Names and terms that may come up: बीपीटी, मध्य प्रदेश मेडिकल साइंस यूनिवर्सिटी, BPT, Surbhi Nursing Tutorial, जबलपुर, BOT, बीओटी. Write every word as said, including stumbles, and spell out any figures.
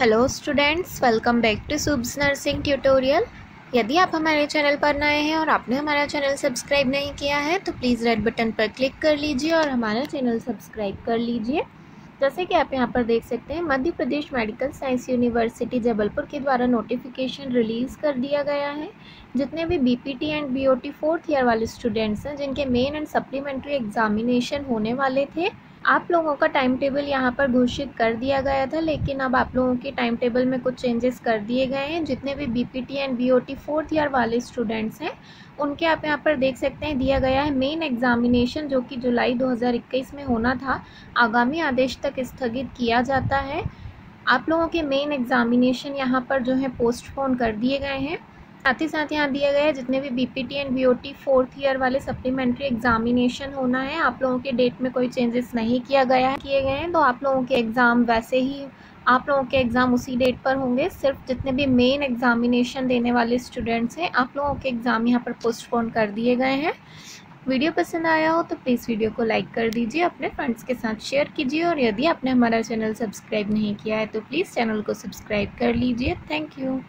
Hello students, welcome back to subs nursing tutorial. यदि आप हमारे चैनल पर नए हैं और आपने हमारा चैनल सब्सक्राइब नहीं किया है तो प्लीज़ रेड बटन पर क्लिक कर लीजिए और हमारा चैनल सब्सक्राइब कर लीजिए। जैसे कि आप यहाँ पर देख सकते हैं, मध्य प्रदेश मेडिकल साइंस यूनिवर्सिटी जबलपुर के द्वारा नोटिफिकेशन रिलीज़ कर दिया गया है। जितने भी B P T and B O T fourth year वाले स्टूडेंट्स हैं जिनके मेन एंड सप्लीमेंट्री एग्जामिनेशन होने वाले थे, आप लोगों का टाइम टेबल यहाँ पर घोषित कर दिया गया था, लेकिन अब आप लोगों के टाइम टेबल में कुछ चेंजेस कर दिए गए हैं। जितने भी बीपीटी and बीओटी fourth year वाले स्टूडेंट्स हैं उनके आप यहाँ पर देख सकते हैं, दिया गया है मेन एग्जामिनेशन जो कि जुलाई दो हज़ार इक्कीस में होना था, आगामी आदेश तक स्थगित किया जाता है। आप लोगों के मेन एग्जामिनेशन यहाँ पर जो है पोस्टपोन कर दिए गए हैं। साथ ही साथ यहाँ दिया गया है जितने भी बीपीटी and बीओटी fourth year वाले सप्लीमेंट्री एग्जामिनेशन होना है, आप लोगों के डेट में कोई चेंजेस नहीं किया गया है किए गए हैं, तो आप लोगों के एग्ज़ाम वैसे ही आप लोगों के एग्ज़ाम उसी डेट पर होंगे। सिर्फ जितने भी मेन एग्जामिनेशन देने वाले स्टूडेंट्स हैं आप लोगों के एग्ज़ाम यहाँ पर पोस्टपोन कर दिए गए हैं। वीडियो पसंद आया हो तो प्लीज़ वीडियो को लाइक कर दीजिए, अपने फ्रेंड्स के साथ शेयर कीजिए और यदि आपने हमारा चैनल सब्सक्राइब नहीं किया है तो प्लीज़ चैनल को सब्सक्राइब कर लीजिए। Thank you.